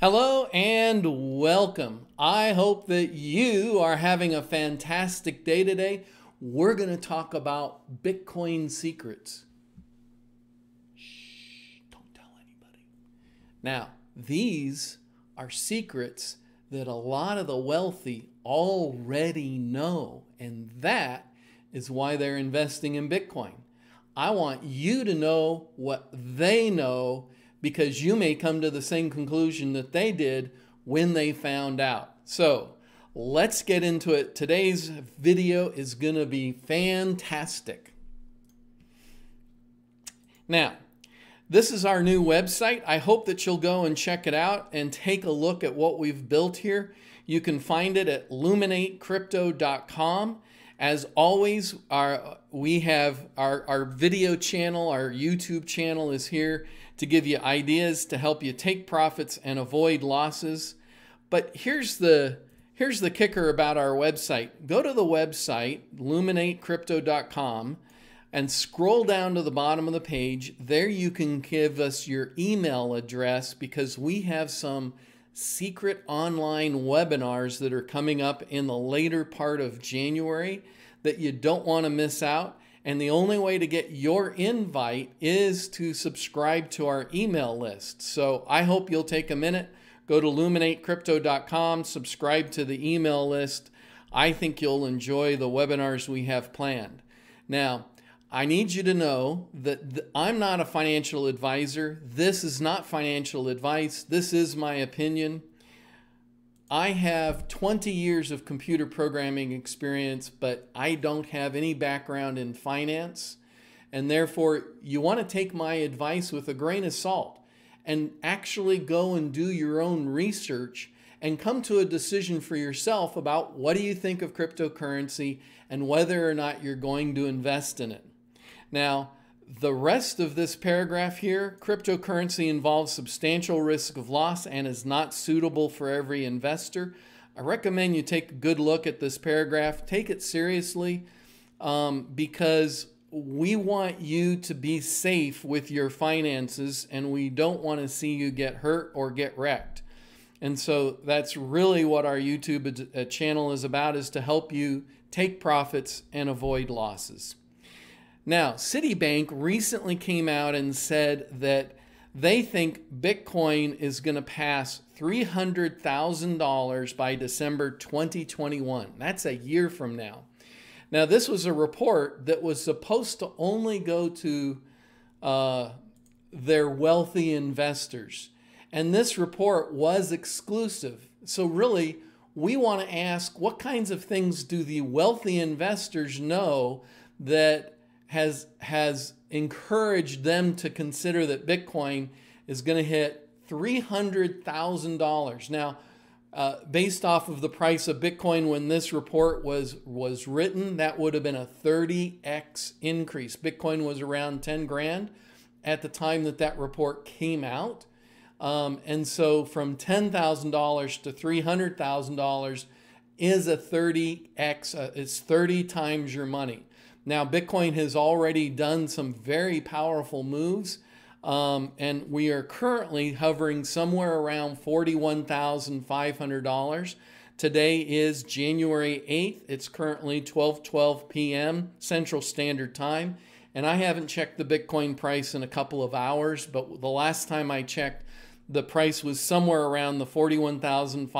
Hello and welcome. I hope that you are having a fantastic day today. We're going to talk about Bitcoin secrets. Shh, don't tell anybody. Now, these are secrets that a lot of the wealthy already know, and that is why they're investing in Bitcoin. I want you to know what they know, because you may come to the same conclusion that they did when they found out. So let's get into it. Today's video is going to be fantastic. Now, this is our new website. I hope that you'll go and check it out and take a look at what we've built here. You can find it at Lumin8Crypto.com. As always, we have our video channel, our YouTube channel is here to give you ideas to help you take profits and avoid losses. But here's the kicker about our website. Go to the website, Lumin8Crypto.com, and scroll down to the bottom of the page. There you can give us your email address, because we have some secret online webinars that are coming up in the later part of January that you don't want to miss out. And the only way to get your invite is to subscribe to our email list. So I hope you'll take a minute, go to Lumin8Crypto.com, subscribe to the email list. I think you'll enjoy the webinars we have planned. Now, I need you to know that I'm not a financial advisor. This is not financial advice. This is my opinion. I have 20 years of computer programming experience, but I don't have any background in finance. And therefore, you want to take my advice with a grain of salt and actually go and do your own research and come to a decision for yourself about what do you think of cryptocurrency and whether or not you're going to invest in it. Now, the rest of this paragraph here, cryptocurrency involves substantial risk of loss and is not suitable for every investor. I recommend you take a good look at this paragraph. Take it seriously because we want you to be safe with your finances, and we don't want to see you get hurt or get wrecked. And so that's really what our YouTube channel is about, is to help you take profits and avoid losses. Now, Citibank recently came out and said that they think Bitcoin is going to pass $300,000 by December 2021. That's a year from now. Now, this was a report that was supposed to only go to their wealthy investors. And this report was exclusive. So really, we want to ask, what kinds of things do the wealthy investors know that has encouraged them to consider that Bitcoin is going to hit $300,000. Now, based off of the price of Bitcoin when this report was written, that would have been a 30x increase. Bitcoin was around 10 grand at the time that that report came out. And so from $10,000 to $300,000 is a 30x, it's 30 times your money. Now, Bitcoin has already done some very powerful moves, and we are currently hovering somewhere around $41,500. Today is January 8th. It's currently 12:12 p.m. Central Standard Time, and I haven't checked the Bitcoin price in a couple of hours, but the last time I checked, the price was somewhere around the $41,500,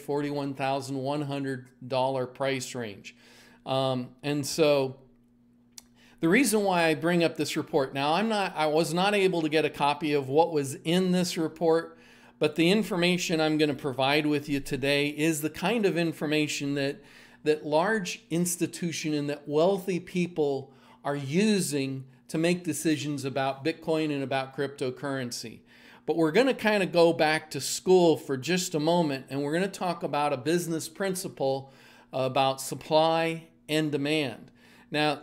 $41,100 price range. And so the reason why I bring up this report, now I was not able to get a copy of what was in this report, but the information I'm going to provide with you today is the kind of information that large institutions and that wealthy people are using to make decisions about Bitcoin and about cryptocurrency. But we're going to kind of go back to school for just a moment, and we're going to talk about a business principle about supply and demand. Now,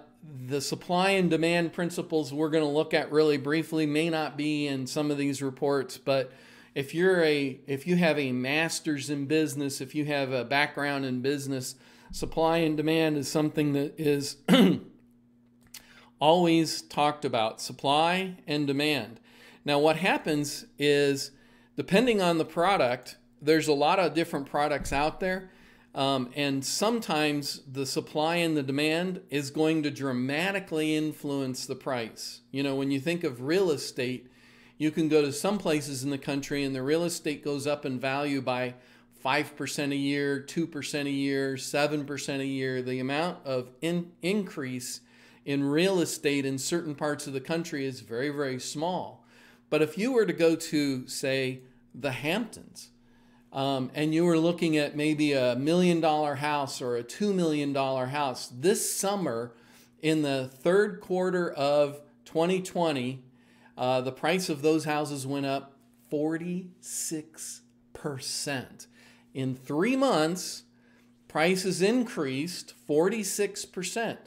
the supply and demand principles we're going to look at really briefly may not be in some of these reports, but if you have a master's in business, if you have a background in business, supply and demand is something that is always talked about, supply and demand. Now, what happens is depending on the product, there's a lot of different products out there. And sometimes the supply and the demand is going to dramatically influence the price. You know, when you think of real estate, you can go to some places in the country and the real estate goes up in value by 5% a year, 2% a year, 7% a year. The amount of increase in real estate in certain parts of the country is very, very small. But if you were to go to, say, the Hamptons, and you were looking at maybe $1 million house or a $2 million house this summer, in the third quarter of 2020, the price of those houses went up 46%. In 3 months, prices increased 46%.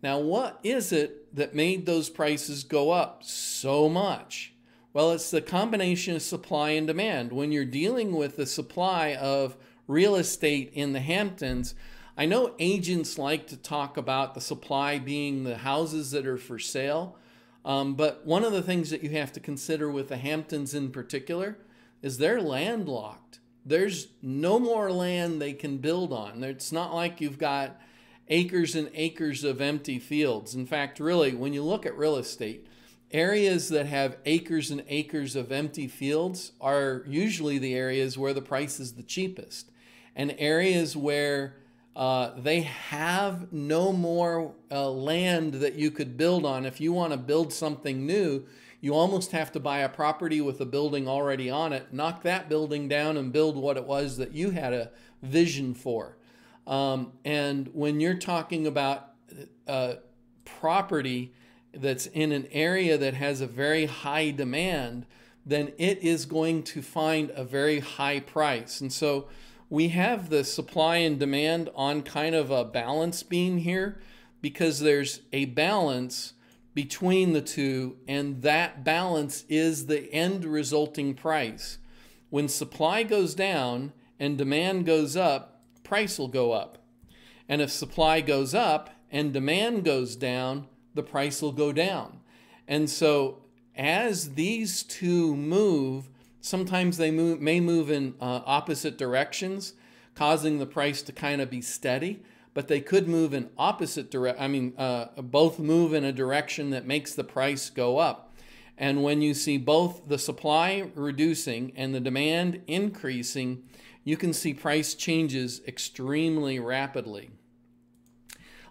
Now, what is it that made those prices go up so much? Well, it's the combination of supply and demand. When you're dealing with the supply of real estate in the Hamptons, I know agents like to talk about the supply being the houses that are for sale. But one of the things that you have to consider with the Hamptons in particular is they're landlocked. There's no more land they can build on. It's not like you've got acres and acres of empty fields. In fact, really, when you look at real estate, areas that have acres and acres of empty fields are usually the areas where the price is the cheapest, and areas where they have no more land that you could build on. If you want to build something new, you almost have to buy a property with a building already on it, knock that building down and build what it was that you had a vision for. And when you're talking about property that's in an area that has a very high demand, then it is going to find a very high price. And so we have the supply and demand on kind of a balance beam here, because there's a balance between the two, and that balance is the end resulting price. When supply goes down and demand goes up, price will go up. And if supply goes up and demand goes down, the price will go down. And so as these two move, sometimes they may move in opposite directions, causing the price to kind of be steady, but they could move in opposite direction. I mean, both move in a direction that makes the price go up. And when you see both the supply reducing and the demand increasing, you can see price changes extremely rapidly.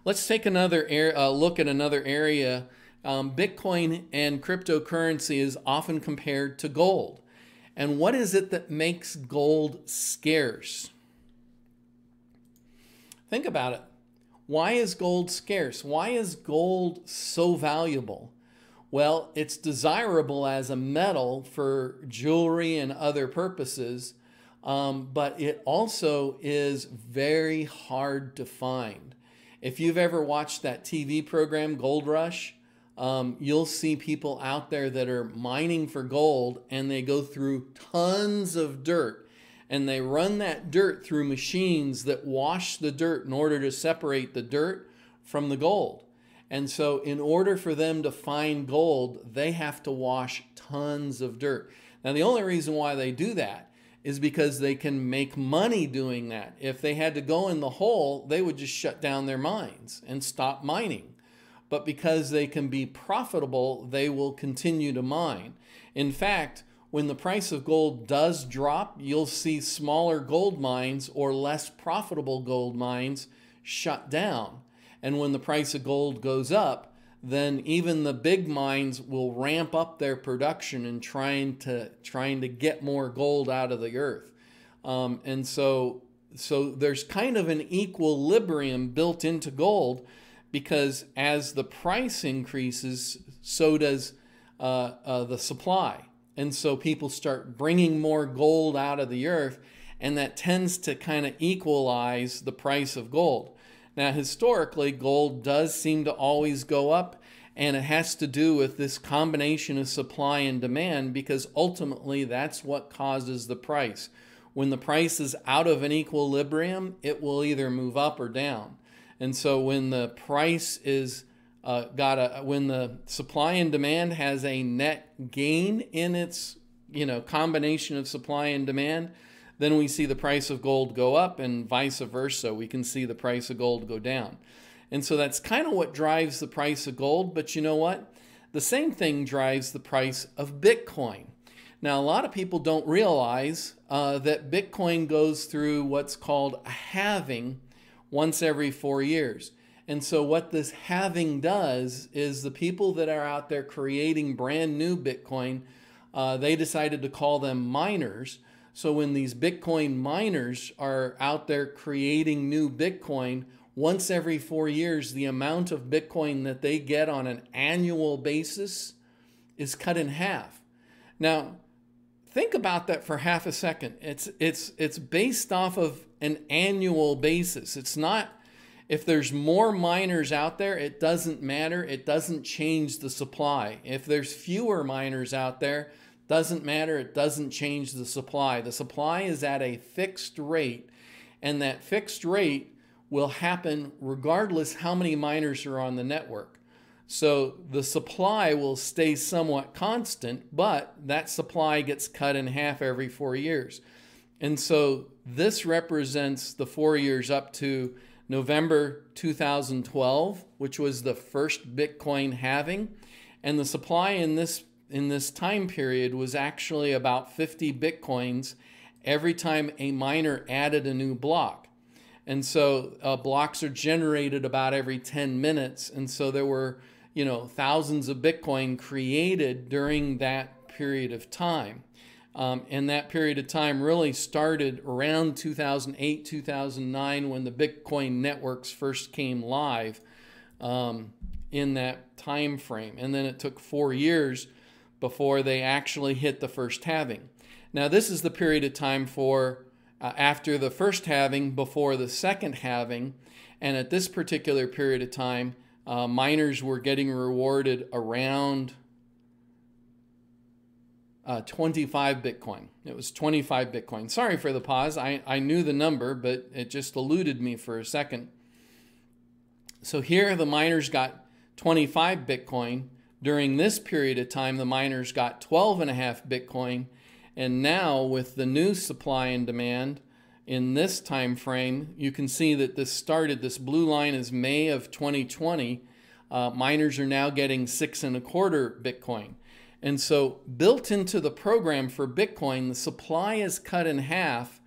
Let's take another look at another area. Bitcoin and cryptocurrency is often compared to gold. And what is it that makes gold scarce? Think about it. Why is gold scarce? Why is gold so valuable? Well, it's desirable as a metal for jewelry and other purposes, but it also is very hard to find. If you've ever watched that TV program, Gold Rush, you'll see people out there that are mining for gold, and they go through tons of dirt, and they run that dirt through machines that wash the dirt in order to separate the dirt from the gold. And so in order for them to find gold, they have to wash tons of dirt. Now, the only reason why they do that is because they can make money doing that. If they had to go in the hole, they would just shut down their mines and stop mining. But because they can be profitable, they will continue to mine. In fact, when the price of gold does drop, you'll see smaller gold mines or less profitable gold mines shut down. And when the price of gold goes up, then even the big mines will ramp up their production and trying to get more gold out of the earth. And so there's kind of an equilibrium built into gold, because as the price increases, so does the supply. And so people start bringing more gold out of the earth, and that tends to kind of equalize the price of gold. Now, historically, gold does seem to always go up, and it has to do with this combination of supply and demand, because ultimately that's what causes the price. When the price is out of an equilibrium, it will either move up or down. And so when the price is when the supply and demand has a net gain in its combination of supply and demand, then we see the price of gold go up, and vice versa. We can see the price of gold go down. And so that's kind of what drives the price of gold. But you know what? The same thing drives the price of Bitcoin. Now, a lot of people don't realize that Bitcoin goes through what's called a halving once every 4 years. And so what this halving does is the people that are out there creating brand new Bitcoin, they decided to call them miners. So when these Bitcoin miners are out there creating new Bitcoin, once every 4 years, the amount of Bitcoin that they get on an annual basis is cut in half. Now, think about that for half a second. It's based off of an annual basis. It's not, if there's more miners out there, it doesn't matter. It doesn't change the supply. If there's fewer miners out there, doesn't matter. It doesn't change the supply. The supply is at a fixed rate, and that fixed rate will happen regardless how many miners are on the network. So the supply will stay somewhat constant, but that supply gets cut in half every 4 years. And so this represents the 4 years up to November 2012, which was the first Bitcoin halving. And the supply in this time period was actually about 50 Bitcoins every time a miner added a new block. And so blocks are generated about every 10 minutes. And so there were, thousands of Bitcoin created during that period of time. And that period of time really started around 2008, 2009, when the Bitcoin networks first came live in that time frame. And then it took 4 years before they actually hit the first halving. Now, this is the period of time for after the first halving, before the second halving. And at this particular period of time, miners were getting rewarded around 25 Bitcoin. It was 25 Bitcoin. Sorry for the pause. I knew the number, but it just eluded me for a second. So here the miners got 25 Bitcoin. During this period of time, the miners got 12.5 Bitcoin. And now with the new supply and demand in this time frame, you can see that this started, this blue line is May of 2020. Miners are now getting 6.25 Bitcoin. And so built into the program for Bitcoin, the supply is cut in half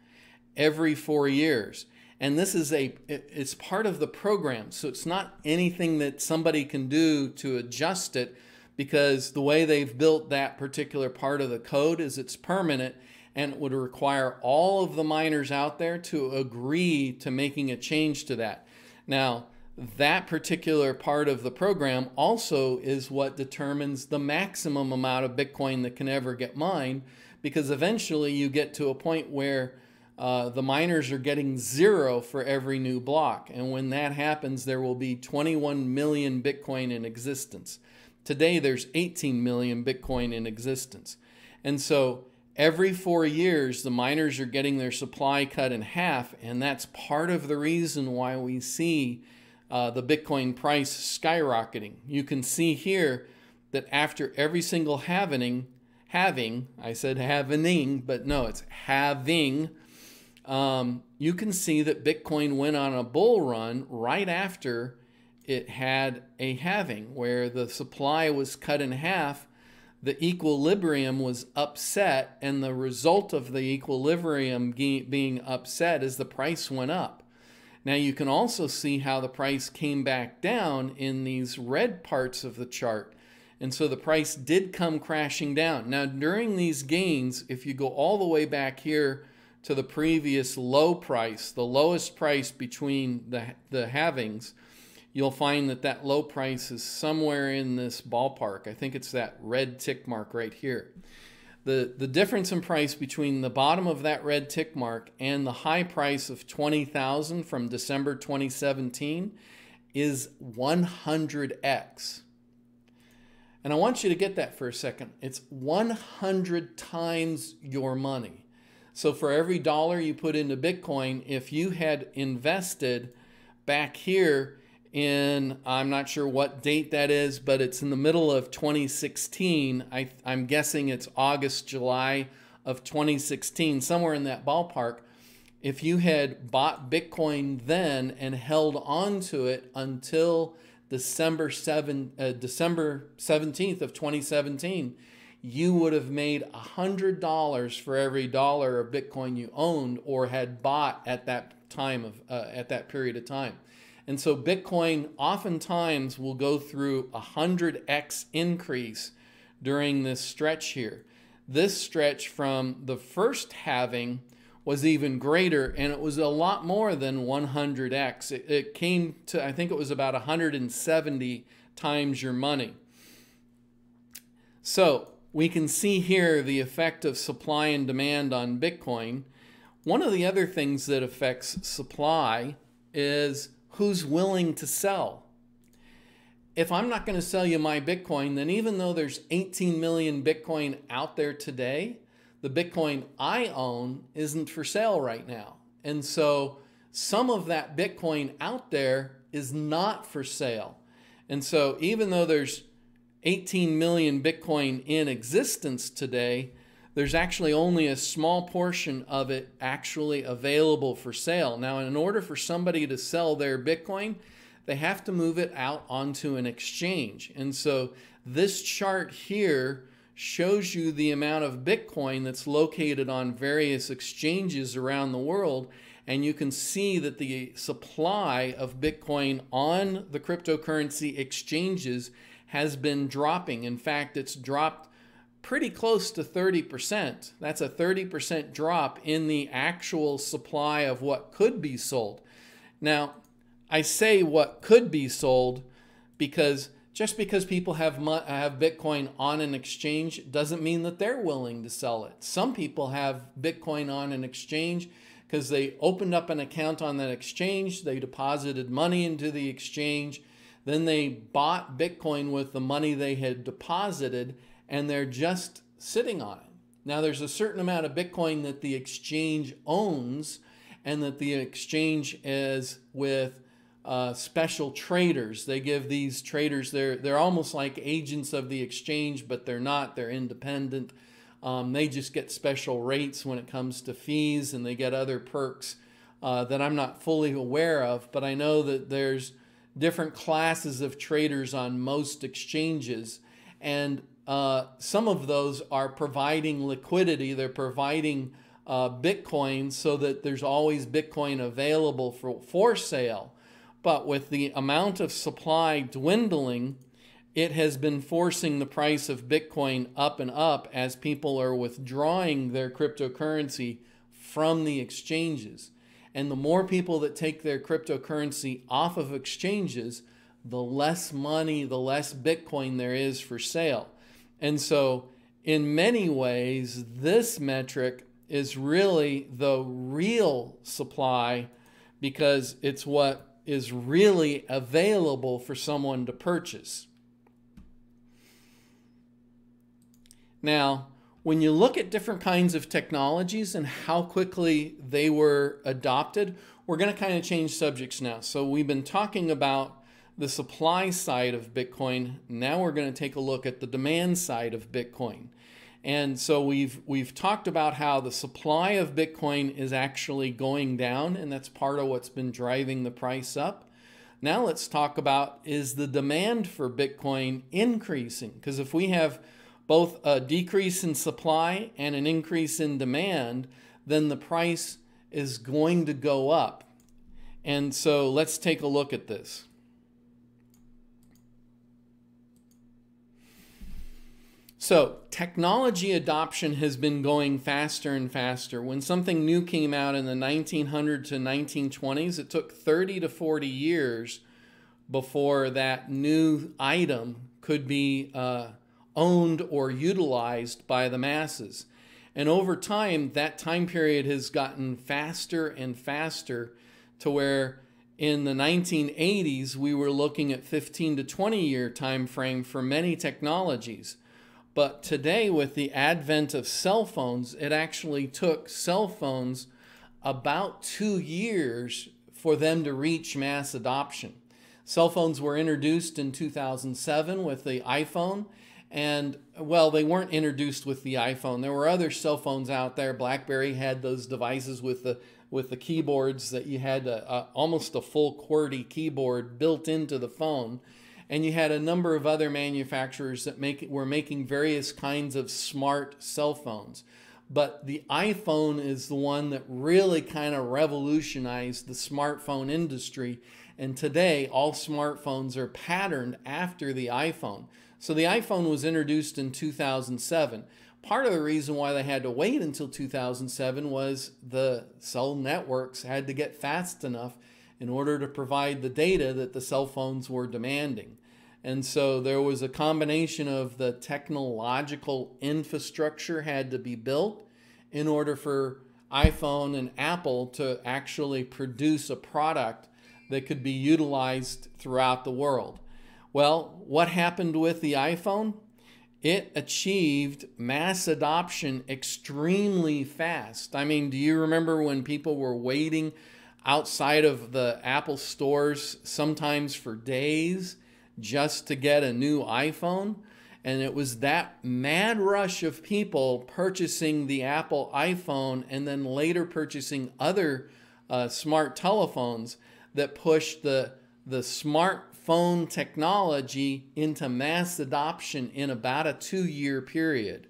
every 4 years. And this is it's part of the program. So it's not anything that somebody can do to adjust it, because the way they've built that particular part of the code is it's permanent, and it would require all of the miners out there to agree to making a change to that. Now, that particular part of the program also is what determines the maximum amount of Bitcoin that can ever get mined, because eventually you get to a point where the miners are getting zero for every new block. And when that happens, there will be 21 million Bitcoin in existence. Today, there's 18 million Bitcoin in existence. And so every 4 years, the miners are getting their supply cut in half. And that's part of the reason why we see the Bitcoin price skyrocketing. You can see here that after every single halving, I said halvening, but no, it's halving. You can see that Bitcoin went on a bull run right after it had a halving, where the supply was cut in half, the equilibrium was upset, and the result of the equilibrium being upset is the price went up. Now you can also see how the price came back down in these red parts of the chart. And so the price did come crashing down. Now during these gains, if you go all the way back here to the previous low price, the lowest price between the halvings, you'll find that that low price is somewhere in this ballpark. I think it's that red tick mark right here. The difference in price between the bottom of that red tick mark and the high price of 20,000 from December 2017 is 100x. And I want you to get that for a second. It's 100 times your money. So for every dollar you put into Bitcoin, if you had invested back here in, I'm not sure what date that is, but it's in the middle of 2016. I'm guessing it's August, July of 2016, somewhere in that ballpark. If you had bought Bitcoin then and held on to it until December 17th of 2017, you would have made $100 for every dollar of Bitcoin you owned or had bought at that time of at that period of time. And so Bitcoin oftentimes will go through a 100x increase during this stretch here. This stretch from the first halving was even greater, and it was a lot more than 100x. It came to, I think it was about 170 times your money. So we can see here the effect of supply and demand on Bitcoin. One of the other things that affects supply is who's willing to sell. If I'm not going to sell you my Bitcoin, then even though there's 18 million Bitcoin out there today, the Bitcoin I own isn't for sale right now. And so some of that Bitcoin out there is not for sale. And so even though there's 18 million Bitcoin in existence today, there's actually only a small portion of it actually available for sale. Now, in order for somebody to sell their Bitcoin, they have to move it out onto an exchange. And so this chart here shows you the amount of Bitcoin that's located on various exchanges around the world. And you can see that the supply of Bitcoin on the cryptocurrency exchanges has been dropping. In fact, it's dropped pretty close to 30%. That's a 30% drop in the actual supply of what could be sold. Now, I say what could be sold because just because people have Bitcoin on an exchange doesn't mean that they're willing to sell it. Some people have Bitcoin on an exchange because they opened up an account on that exchange, they deposited money into the exchange, then they bought Bitcoin with the money they had deposited, and they're just sitting on it. Now, there's a certain amount of Bitcoin that the exchange owns and that the exchange is with special traders. They give these traders, they're almost like agents of the exchange, but they're not, they're independent. They just get special rates when it comes to fees, and they get other perks that I'm not fully aware of, but I know that there's different classes of traders on most exchanges, and some of those are providing liquidity. They're providing Bitcoin so that there's always Bitcoin available for sale. But with the amount of supply dwindling, it has been forcing the price of Bitcoin up and up as people are withdrawing their cryptocurrency from the exchanges. And the more people that take their cryptocurrency off of exchanges, the less money, the less Bitcoin there is for sale. And so in many ways, this metric is really the real supply because it's what is really available for someone to purchase. Now, when you look at different kinds of technologies and how quickly they were adopted, we're going to kind of change subjects now. So we've been talking about the supply side of Bitcoin. Now we're going to take a look at the demand side of Bitcoin. And so we've talked about how the supply of Bitcoin is actually going down, and that's part of what's been driving the price up. Now let's talk about, is the demand for Bitcoin increasing? Because if we have both a decrease in supply and an increase in demand, then the price is going to go up. And so let's take a look at this. So technology adoption has been going faster and faster. When something new came out in the 1900s to 1920s, it took 30 to 40 years before that new item could be owned or utilized by the masses. And over time, that time period has gotten faster and faster to where in the 1980s, we were looking at 15 to 20 year time frame for many technologies. But today, with the advent of cell phones, it actually took cell phones about 2 years for them to reach mass adoption. Cell phones were introduced in 2007 with the iPhone. And, well, they weren't introduced with the iPhone. There were other cell phones out there. BlackBerry had those devices with the keyboards that you had almost a full QWERTY keyboard built into the phone. And you had a number of other manufacturers that were making various kinds of smart cell phones. But the iPhone is the one that really kind of revolutionized the smartphone industry. And today, all smartphones are patterned after the iPhone. So the iPhone was introduced in 2007. Part of the reason why they had to wait until 2007 was the cell networks had to get fast enough in order to provide the data that the cell phones were demanding. And so there was a combination of the technological infrastructure had to be built in order for iPhone and Apple to actually produce a product that could be utilized throughout the world. Well, what happened with the iPhone? It achieved mass adoption extremely fast. I mean, do you remember when people were waiting outside of the Apple stores sometimes for days just to get a new iPhone? And it was that mad rush of people purchasing the Apple iPhone and then later purchasing other smart telephones that pushed the smartphone technology into mass adoption in about a 2-year period.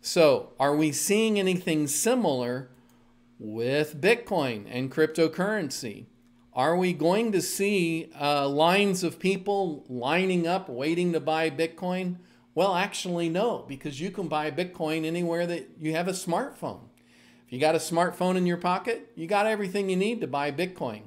So are we seeing anything similar with Bitcoin and cryptocurrency? Are we going to see lines of people lining up waiting to buy Bitcoin? Well, actually no, because you can buy Bitcoin anywhere that you have a smartphone. If you got a smartphone in your pocket, you got everything you need to buy Bitcoin.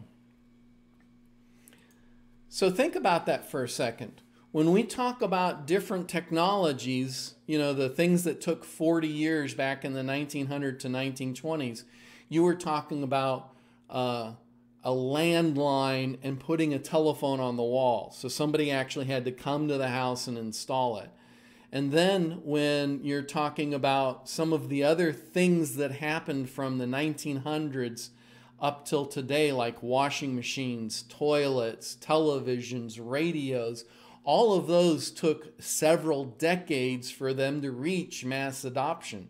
So think about that for a second. When we talk about different technologies, you know, the things that took 40 years back in the 1900 to 1920s, you were talking about a landline and putting a telephone on the wall. So somebody actually had to come to the house and install it. And then when you're talking about some of the other things that happened from the 1900s up till today, like washing machines, toilets, televisions, radios, all of those took several decades for them to reach mass adoption.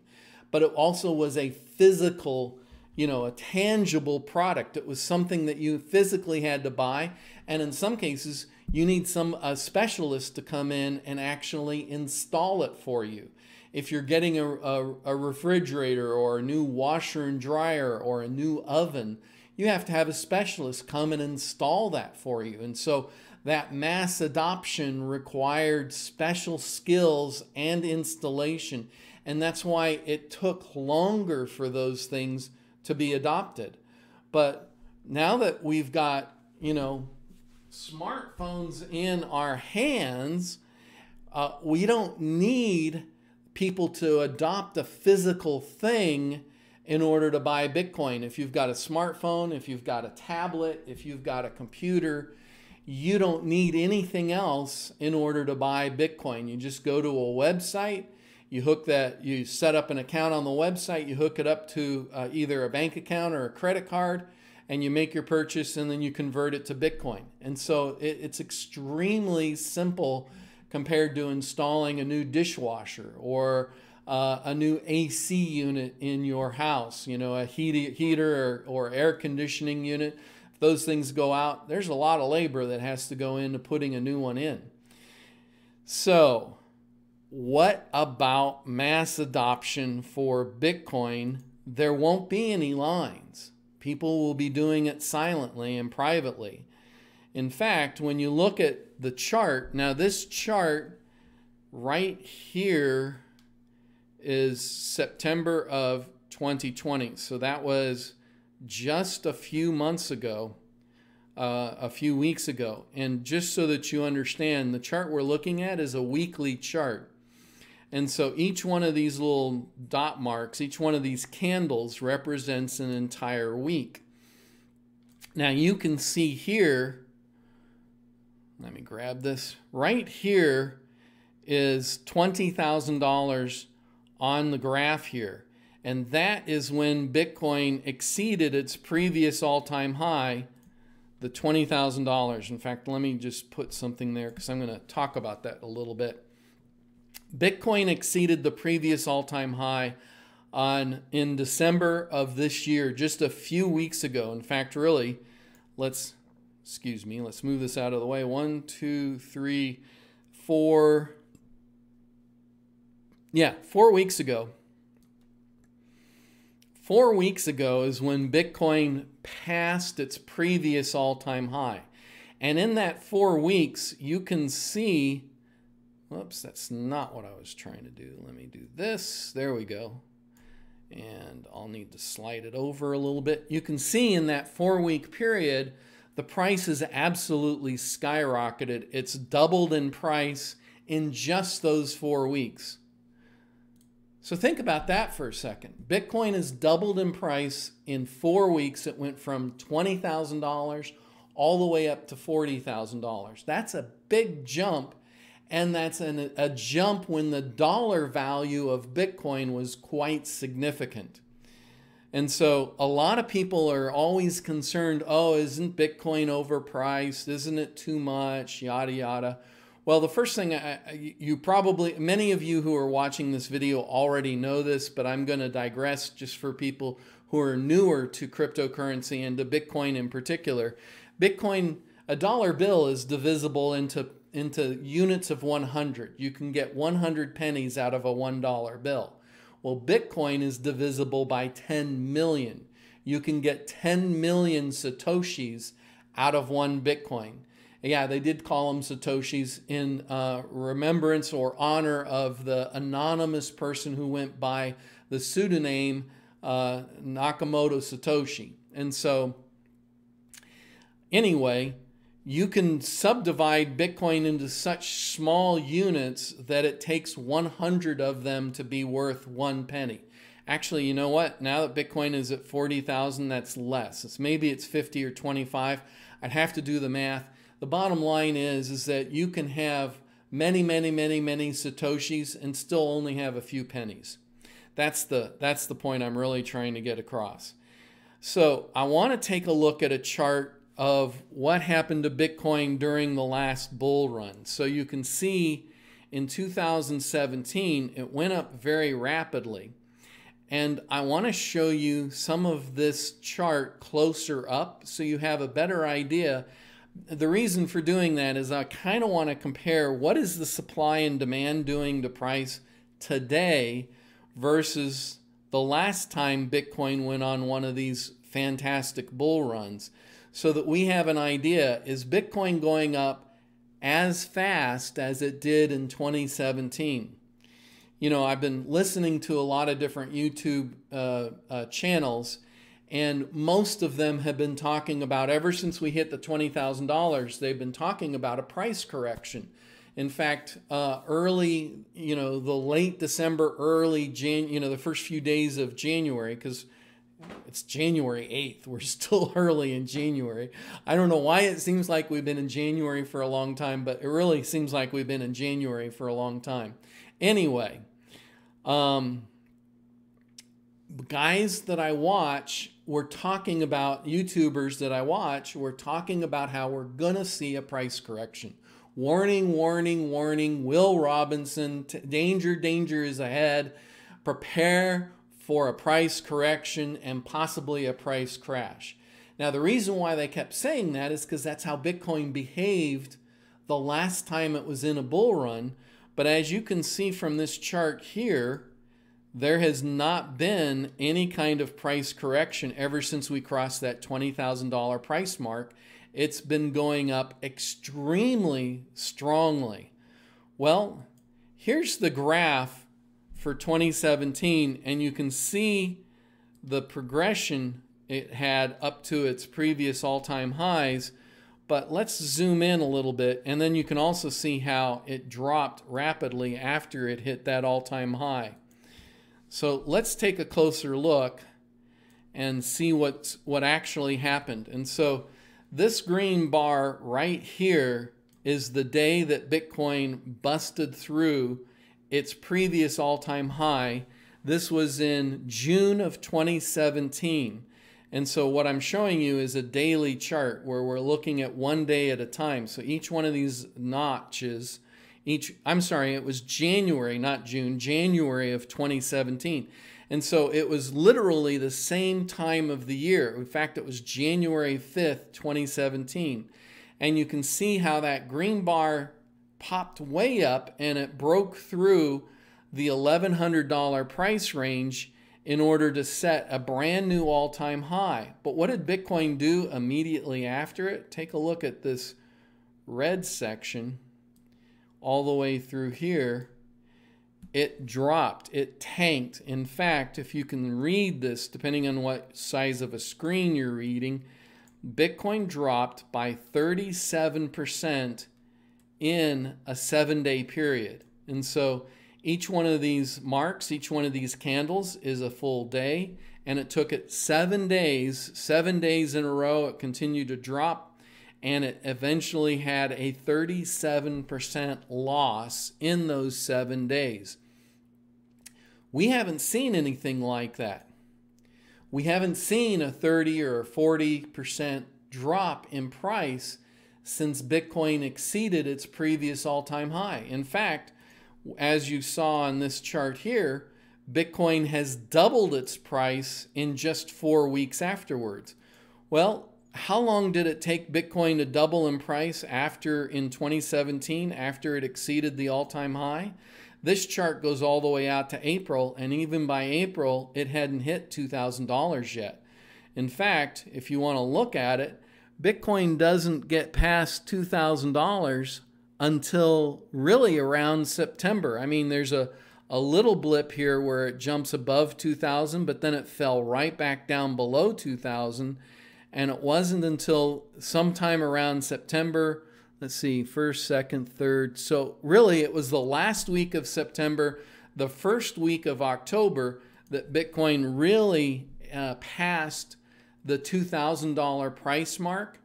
But it also was a physical, you know, a tangible product. It was something that you physically had to buy. And in some cases, you need a specialist to come in and actually install it for you. If you're getting a refrigerator or a new washer and dryer or a new oven, you have to have a specialist come and install that for you. And so that mass adoption required special skills and installation. And that's why it took longer for those things to be adopted. But now that we've got, you know, smartphones in our hands, we don't need people to adopt a physical thing in order to buy Bitcoin. If you've got a smartphone, if you've got a tablet, if you've got a computer, you don't need anything else in order to buy Bitcoin. You just go to a website, you set up an account on the website, you hook it up to either a bank account or a credit card, and you make your purchase and then you convert it to Bitcoin. And so it's extremely simple compared to installing a new dishwasher or a new AC unit in your house, you know, a heater or air conditioning unit. If those things go out, there's a lot of labor that has to go into putting a new one in. So what about mass adoption for Bitcoin? There won't be any lines. People will be doing it silently and privately. In fact, when you look at the chart, now this chart right here is September of 2020. So that was just a few months ago, a few weeks ago. And just so that you understand, the chart we're looking at is a weekly chart. And so each one of these little dot marks, each one of these candles represents an entire week. Now you can see here, let me grab this. Right here is $20,000 on the graph here. And that is when Bitcoin exceeded its previous all-time high, the $20,000. In fact, let me just put something there because I'm going to talk about that a little bit. Bitcoin exceeded the previous all-time high in December of this year, just a few weeks ago. In fact, really, let's move this out of the way. 1, 2, 3, 4. Yeah, 4 weeks ago. 4 weeks ago is when Bitcoin passed its previous all-time high. And in that 4 weeks, you can see, whoops, that's not what I was trying to do. Let me do this. There we go. And I'll need to slide it over a little bit. You can see in that 4 week period, the price has absolutely skyrocketed. It's doubled in price in just those 4 weeks. So think about that for a second. Bitcoin has doubled in price in 4 weeks. It went from $20,000 all the way up to $40,000. That's a big jump. And that's a jump when the dollar value of Bitcoin was quite significant. And so a lot of people are always concerned, oh, isn't Bitcoin overpriced? Isn't it too much? Yada, yada. Well, the first thing many of you who are watching this video already know this, but I'm going to digress just for people who are newer to cryptocurrency and to Bitcoin in particular. Bitcoin, a dollar bill is divisible into units of 100. You can get 100 pennies out of a $1 bill. Well, Bitcoin is divisible by 10 million. You can get 10 million Satoshis out of one Bitcoin. Yeah, they did call them Satoshis in remembrance or honor of the anonymous person who went by the pseudonym Nakamoto Satoshi. And so anyway, you can subdivide Bitcoin into such small units that it takes 100 of them to be worth 1 penny. Actually, you know what? Now that Bitcoin is at 40,000, that's less. Maybe it's 50 or 25. I'd have to do the math. The bottom line is that you can have many, many, many, many Satoshis and still only have a few pennies. That's the point I'm really trying to get across. So I want to take a look at a chart of what happened to Bitcoin during the last bull run. So you can see in 2017, it went up very rapidly. And I want to show you some of this chart closer up so you have a better idea. The reason for doing that is I kind of want to compare what is the supply and demand doing to price today versus the last time Bitcoin went on one of these fantastic bull runs, so that we have an idea, is Bitcoin going up as fast as it did in 2017? You know, I've been listening to a lot of different YouTube channels, and most of them have been talking about, ever since we hit the $20,000, they've been talking about a price correction. In fact, the late December, early January, the first few days of January, because it's January 8th. We're still early in January. I don't know why it seems like we've been in January for a long time, but it really seems like we've been in January for a long time. Anyway, guys that I watch were talking about, YouTubers that I watch were talking about how we're going to see a price correction. Warning, warning, warning. Will Robinson, danger, danger is ahead. Prepare for a price correction and possibly a price crash. Now, the reason why they kept saying that is because that's how Bitcoin behaved the last time it was in a bull run. But as you can see from this chart here, there has not been any kind of price correction ever since we crossed that $20,000 price mark. It's been going up extremely strongly. Well, here's the graph for 2017, and you can see the progression it had up to its previous all-time highs, but let's zoom in a little bit, and then you can also see how it dropped rapidly after it hit that all-time high. So let's take a closer look and see what actually happened. And so this green bar right here is the day that Bitcoin busted through its previous all-time high. This was in June of 2017. And so what I'm showing you is a daily chart where we're looking at one day at a time. So each one of these notches, I'm sorry, it was January, not June, January of 2017. And so it was literally the same time of the year. In fact, it was January 5th, 2017. And you can see how that green bar popped way up and it broke through the $1,100 price range in order to set a brand new all-time high. But what did Bitcoin do immediately after it? Take a look at this red section all the way through here. It dropped, it tanked. In fact, if you can read this, depending on what size of a screen you're reading, Bitcoin dropped by 37% in a 7-day period. And so each one of these marks, each one of these candles is a full day, and it took it 7 days in a row. It continued to drop, and it eventually had a 37% loss in those 7 days. We haven't seen anything like that. We haven't seen a 30 or a 40% drop in price since Bitcoin exceeded its previous all-time high. In fact, as you saw on this chart here, Bitcoin has doubled its price in just 4 weeks afterwards. Well, how long did it take Bitcoin to double in price after in 2017, after it exceeded the all-time high? This chart goes all the way out to April, and even by April, it hadn't hit $2,000 yet. In fact, if you want to look at it, Bitcoin doesn't get past $2,000 until really around September. I mean, there's a little blip here where it jumps above 2,000, but then it fell right back down below 2,000. And it wasn't until sometime around September, let's see, first, second, third. So really it was the last week of September, the first week of October, that Bitcoin really passed the $2,000 price mark.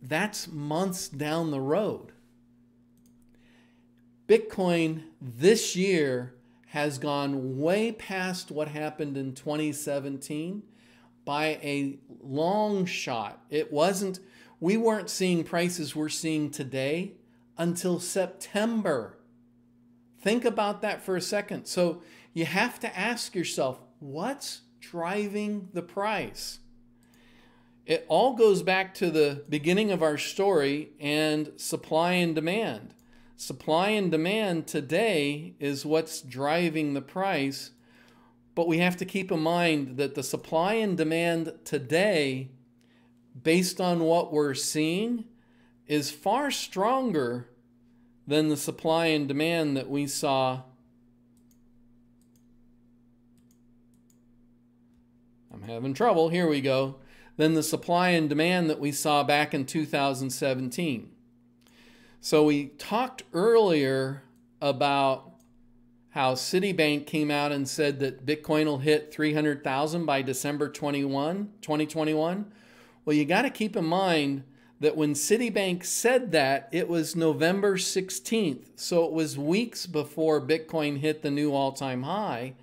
That's months down the road. Bitcoin this year has gone way past what happened in 2017 by a long shot. It wasn't, we weren't seeing prices we're seeing today until September. Think about that for a second. So you have to ask yourself, what's driving the price? It all goes back to the beginning of our story and supply and demand. Supply and demand today is what's driving the price, but we have to keep in mind that the supply and demand today, based on what we're seeing, is far stronger than the supply and demand that we saw. I'm having trouble, here we go. Than the supply and demand that we saw back in 2017. So we talked earlier about how Citibank came out and said that Bitcoin will hit 300,000 by December 2021. Well, you got to keep in mind that when Citibank said that, it was November 16th. So it was weeks before Bitcoin hit the new all-time high.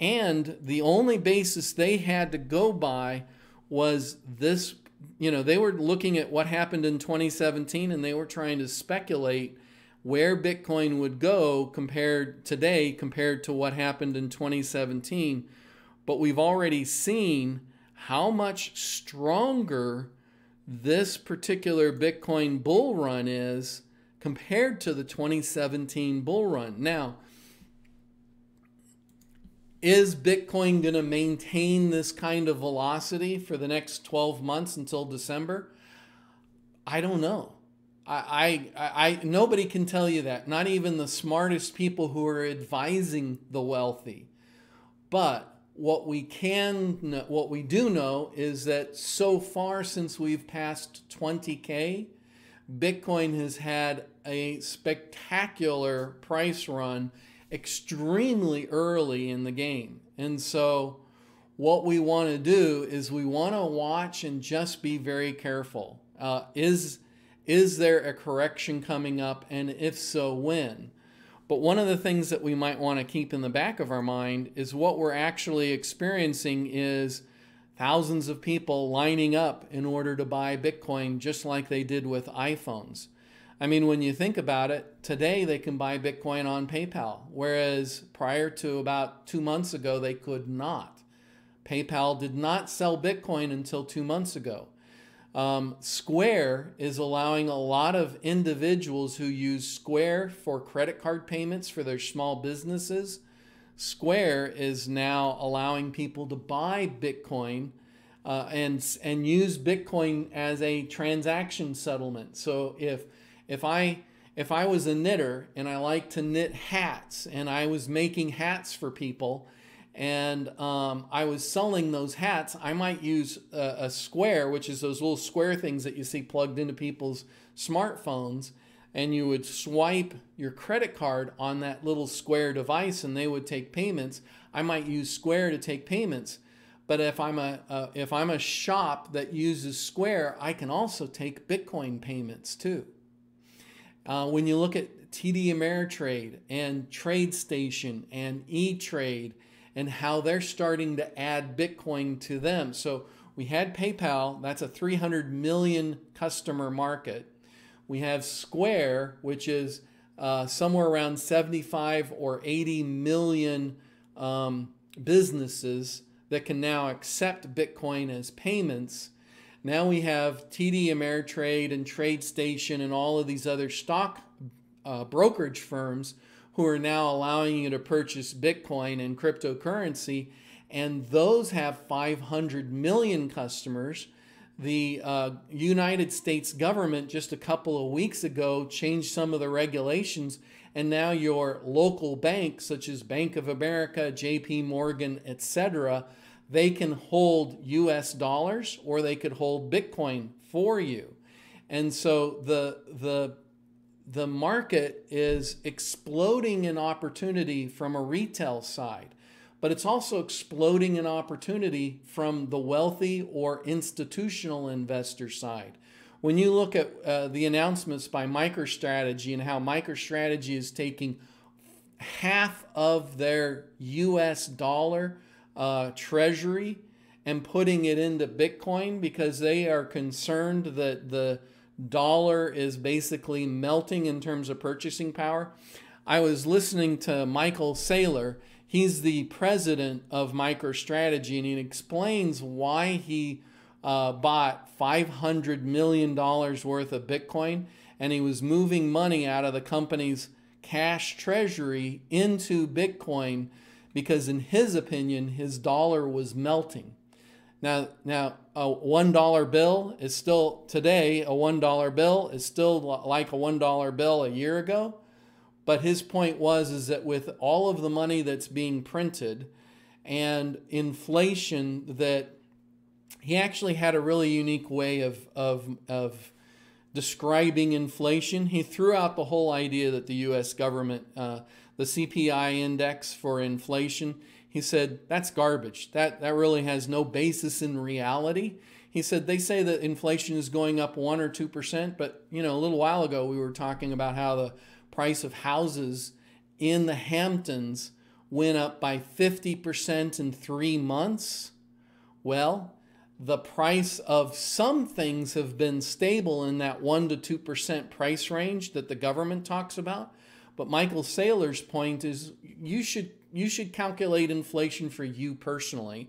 And the only basis they had to go by was this. You know, they were looking at what happened in 2017 and they were trying to speculate where Bitcoin would go compared today compared to what happened in 2017. But we've already seen how much stronger this particular Bitcoin bull run is compared to the 2017 bull run. Now, is Bitcoin going to maintain this kind of velocity for the next 12 months until December? I don't know. Nobody can tell you that, not even the smartest people who are advising the wealthy. But what we do know is that so far since we've passed 20K, Bitcoin has had a spectacular price run extremely early in the game. And so what we want to do is we want to watch and just be very careful. Is there a correction coming up? And if so, when? But one of the things that we might want to keep in the back of our mind is what we're actually experiencing is Thousands of people lining up in order to buy Bitcoin, just like they did with iPhones. I mean, when you think about it, today they can buy Bitcoin on PayPal, whereas prior to about 2 months ago, they could not. PayPal did not sell Bitcoin until 2 months ago. Square is allowing a lot of individuals who use Square for credit card payments for their small businesses. Square is now allowing people to buy Bitcoin and use Bitcoin as a transaction settlement. So if I was a knitter and I like to knit hats and I was making hats for people and I was selling those hats, I might use a Square, which is those little square things that you see plugged into people's smartphones, and you would swipe your credit card on that little Square device and they would take payments. I might use Square to take payments. But if I'm a shop that uses Square, I can also take Bitcoin payments too. When you look at TD Ameritrade and TradeStation and ETrade and how they're starting to add Bitcoin to them. So we had PayPal, that's a 300 million customer market. We have Square, which is somewhere around 75 or 80 million businesses that can now accept Bitcoin as payments. Now we have TD Ameritrade and TradeStation and all of these other stock brokerage firms who are now allowing you to purchase Bitcoin and cryptocurrency, and those have 500 million customers. The United States government just a couple of weeks ago changed some of the regulations, and now your local banks such as Bank of America, JP Morgan, etc., they can hold US dollars or they could hold Bitcoin for you. And so the market is exploding in opportunity from a retail side. But it's also exploding in opportunity from the wealthy or institutional investor side. When you look at the announcements by MicroStrategy and how MicroStrategy is taking half of their US dollar treasury and putting it into Bitcoin because they are concerned that the dollar is basically melting in terms of purchasing power. I was listening to Michael Saylor. He's the president of MicroStrategy, and he explains why he bought $500 million worth of Bitcoin, and he was moving money out of the company's cash treasury into Bitcoin because, in his opinion, his dollar was melting. Now a $1 bill is still, today, a $1 bill is still like a $1 bill a year ago. But his point was that with all of the money that's being printed and inflation, that he actually had a really unique way of describing inflation. He threw out the whole idea that the U.S. government, the CPI index for inflation, he said, that's garbage. That really has no basis in reality. He said, they say that inflation is going up 1 or 2%, but a little while ago we were talking about how the price of houses in the Hamptons went up by 50% in 3 months. Well, the price of some things have been stable in that 1 to 2% price range that the government talks about. But Michael Saylor's point is you should calculate inflation for you personally.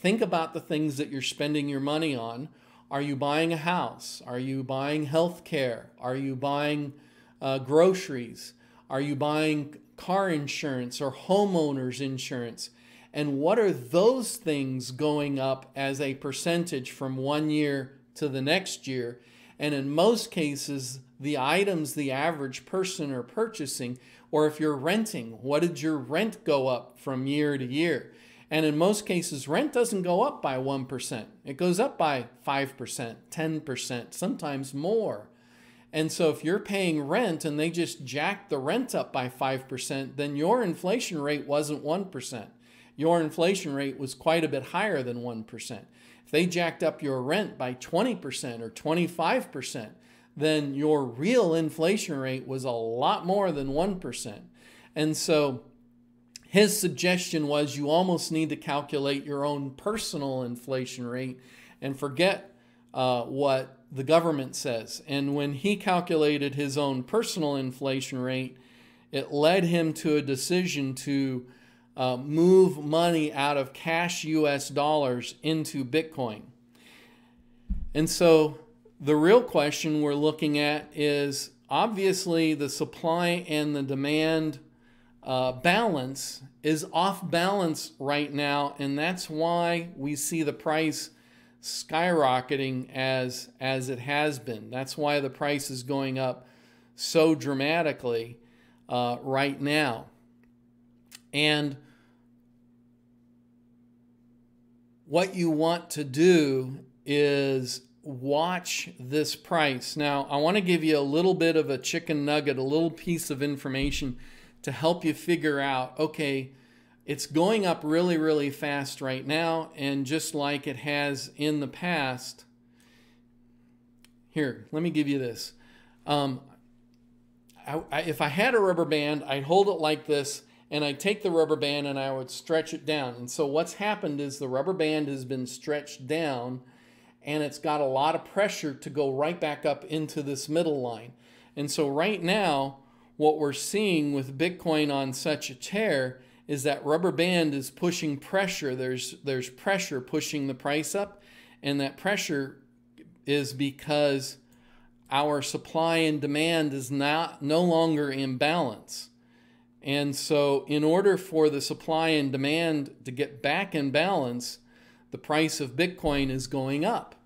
Think about the things that you're spending your money on. Are you buying a house? Are you buying health care? Are you buying groceries? Are you buying car insurance or homeowners insurance? And what are those things going up as a percentage from 1 year to the next year? And in most cases, the items the average person are purchasing, or if you're renting, what did your rent go up from year to year? And in most cases, rent doesn't go up by 1%. It goes up by 5%, 10%, sometimes more. And so if you're paying rent and they just jacked the rent up by 5%, then your inflation rate wasn't 1%. Your inflation rate was quite a bit higher than 1%. If they jacked up your rent by 20% or 25%, then your real inflation rate was a lot more than 1%. And so His suggestion was you almost need to calculate your own personal inflation rate and forget what the government says. And when he calculated his own personal inflation rate, it led him to a decision to move money out of cash US dollars into Bitcoin. And so the real question we're looking at is obviously the supply and the demand balance is off balance right now, and that's why we see the price skyrocketing as it has been. That's why the price is going up so dramatically right now. And what you want to do is watch this price. Now, I want to give you a little bit of a chicken nugget, a little piece of information to help you figure out, okay, it's going up really, really fast right now, and just like it has in the past. Here, let me give you this. If I had a rubber band, I'd hold it like this, and I'd take the rubber band and I would stretch it down. And so what's happened is the rubber band has been stretched down, and it's got a lot of pressure to go right back up into this middle line. And so right now, what we're seeing with Bitcoin on such a tear is that rubber band is pushing pressure. There's pressure pushing the price up, and that pressure is because our supply and demand is no longer in balance. And so in order for the supply and demand to get back in balance, the price of Bitcoin is going up.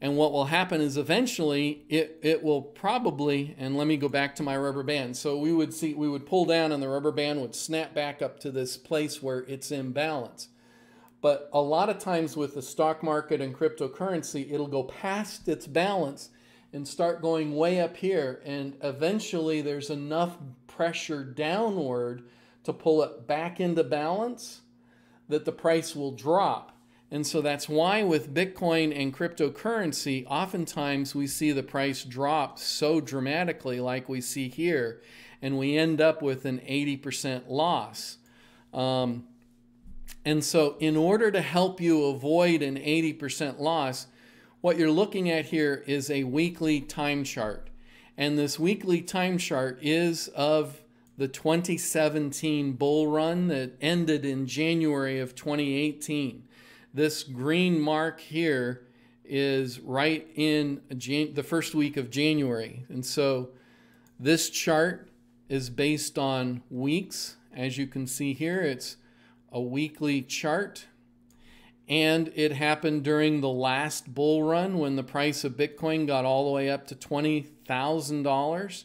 And what will happen is eventually it will probably, and let me go back to my rubber band. So we would pull down and the rubber band would snap back up to this place where it's in balance. But a lot of times with the stock market and cryptocurrency, it'll go past its balance and start going way up here. And eventually there's enough pressure downward to pull it back into balance that the price will drop. And so that's why with Bitcoin and cryptocurrency, oftentimes we see the price drop so dramatically like we see here, and we end up with an 80% loss. And so in order to help you avoid an 80% loss, what you're looking at here is a weekly time chart. And this weekly time chart is of the 2017 bull run that ended in January of 2018. This green mark here is right in the first week of January. And so this chart is based on weeks. As you can see here, it's a weekly chart. And it happened during the last bull run when the price of Bitcoin got all the way up to $20,000.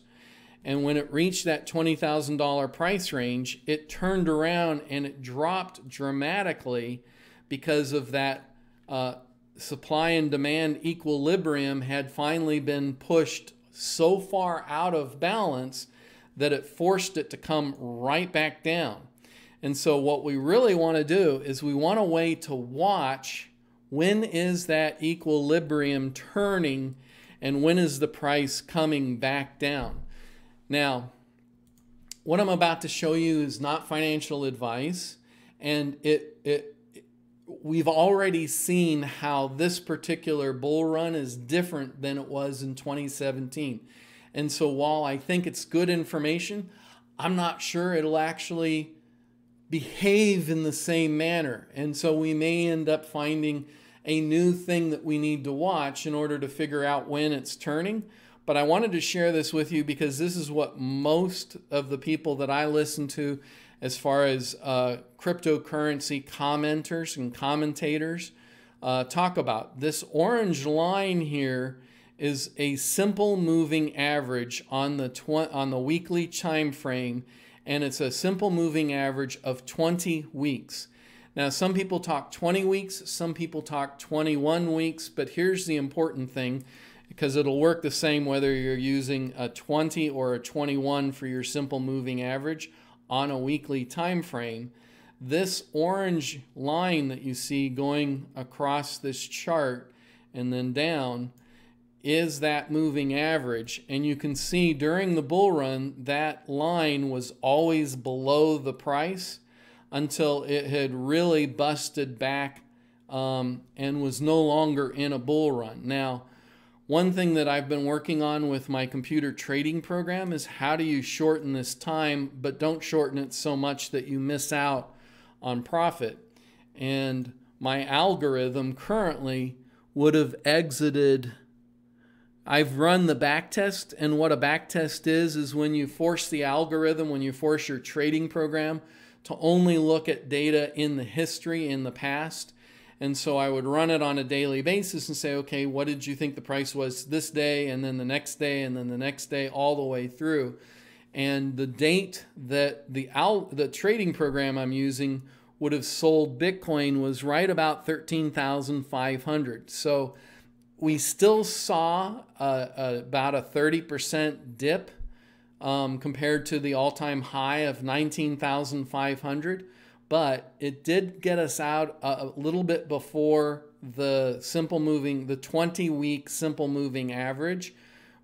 And when it reached that $20,000 price range, it turned around and it dropped dramatically because of that supply and demand equilibrium had finally been pushed so far out of balance that it forced it to come right back down. And so what we really want to do is we want a way to watch when is that equilibrium turning and when is the price coming back down. Now, what I'm about to show you is not financial advice, and we've already seen how this particular bull run is different than it was in 2017. And so while I think it's good information, I'm not sure it'll actually behave in the same manner. And so we may end up finding a new thing that we need to watch in order to figure out when it's turning. But I wanted to share this with you because this is what most of the people that I listen to as far as cryptocurrency commenters and commentators talk about. This orange line here is a simple moving average on the weekly time frame, and it's a simple moving average of 20 weeks. Now, some people talk 20 weeks, some people talk 21 weeks, but here's the important thing, because it'll work the same whether you're using a 20 or a 21 for your simple moving average on a weekly time frame. This orange line that you see going across this chart and then down is that moving average. And you can see during the bull run, that line was always below the price. until it had really busted back and was no longer in a bull run. Now, one thing that I've been working on with my computer trading program is how do you shorten this time, but don't shorten it so much that you miss out on profit. And my algorithm currently would have exited. I've run the backtest, and what a backtest is when you force the algorithm, when you force your trading program to only look at data in the history, in the past. And so I would run it on a daily basis and say, okay, what did you think the price was this day, and then the next day, and then the next day, all the way through. And the date that the trading program I'm using would have sold Bitcoin was right about 13,500. So we still saw about a 30% dip compared to the all-time high of 19,500, but it did get us out a little bit before the simple moving, the 20-week simple moving average,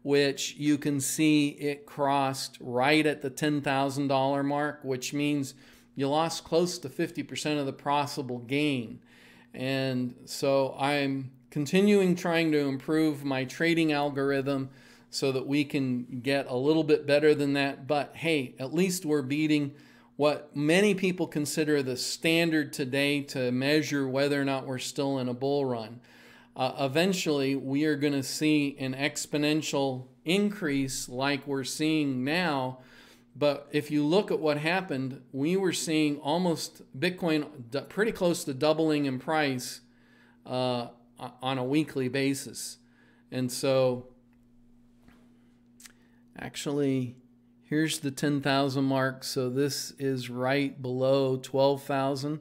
which you can see it crossed right at the $10,000 mark, which means you lost close to 50% of the possible gain. And so I'm continuing trying to improve my trading algorithm so that we can get a little bit better than that. But hey, at least we're beating what many people consider the standard today to measure whether or not we're still in a bull run. Eventually, we are going to see an exponential increase like we're seeing now. But if you look at what happened, we were seeing almost Bitcoin pretty close to doubling in price on a weekly basis. And so actually, here's the 10,000 mark. So this is right below 12,000,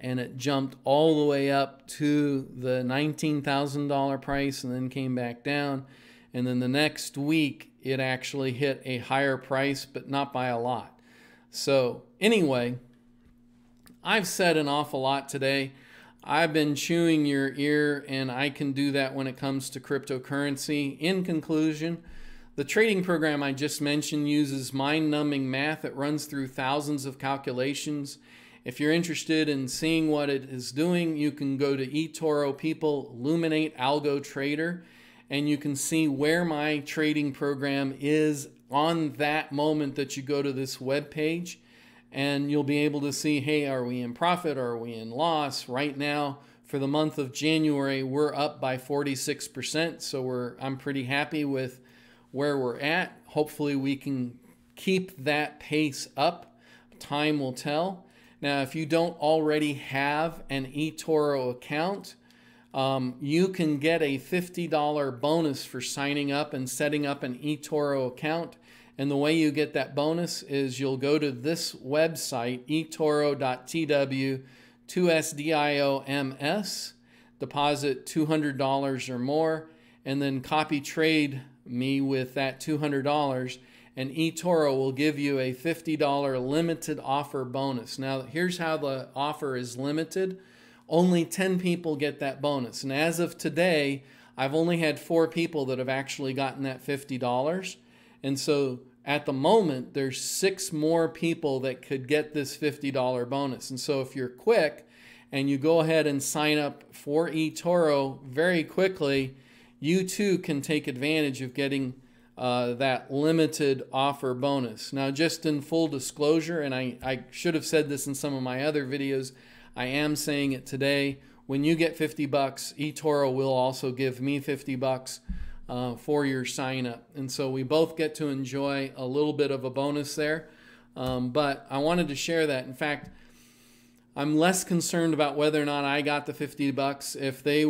and it jumped all the way up to the $19,000 price and then came back down. And then the next week, it actually hit a higher price, but not by a lot. So anyway, I've said an awful lot today. I've been chewing your ear, and I can do that when it comes to cryptocurrency. In conclusion, the trading program I just mentioned uses mind-numbing math. It runs through thousands of calculations. If you're interested in seeing what it is doing, you can go to eToro people, Illuminate Algo Trader, and you can see where my trading program is on that moment that you go to this web page, and you'll be able to see, hey, are we in profit? Are we in loss? Right now, for the month of January, we're up by 46%. So I'm pretty happy with where we're at. Hopefully we can keep that pace up. Time will tell. Now, if you don't already have an eToro account, you can get a $50 bonus for signing up and setting up an eToro account. And the way you get that bonus is you'll go to this website, etoro.tw/2SDIOMS, deposit $200 or more, and then copy trade me with that $200, and eToro will give you a $50 limited offer bonus. Now, here's how the offer is limited. Only 10 people get that bonus. And as of today, I've only had 4 people that have actually gotten that $50. And so at the moment, there's 6 more people that could get this $50 bonus. And so if you're quick and you go ahead and sign up for eToro very quickly, you too can take advantage of getting that limited offer bonus. Now, just in full disclosure, and I should have said this in some of my other videos, I am saying it today. When you get 50 bucks, eToro will also give me 50 bucks for your sign up. And so we both get to enjoy a little bit of a bonus there. But I wanted to share that. In fact, I'm less concerned about whether or not I got the 50 bucks. If they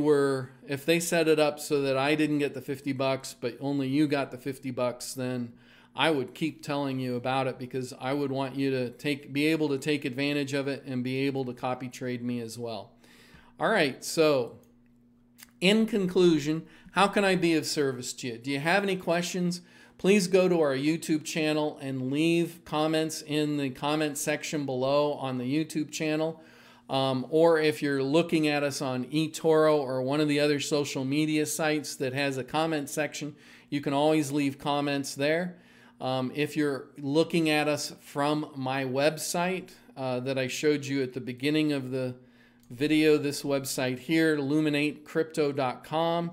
set it up so that I didn't get the 50 bucks, but only you got the 50 bucks, then I would keep telling you about it, because I would want you to be able to take advantage of it and be able to copy trade me as well. All right, so in conclusion, how can I be of service to you? Do you have any questions? Please go to our YouTube channel and leave comments in the comment section below on the YouTube channel. Or if you're looking at us on eToro or one of the other social media sites that has a comment section, you can always leave comments there. If you're looking at us from my website, that I showed you at the beginning of the video, this website here, Lumin8Crypto.com.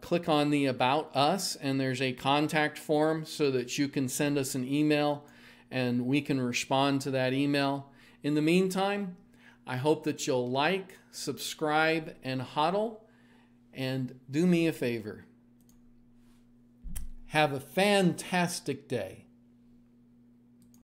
Click on the About Us, and there's a contact form so that you can send us an email and we can respond to that email. In the meantime, I hope that you'll like, subscribe, and hodl, and do me a favor. Have a fantastic day.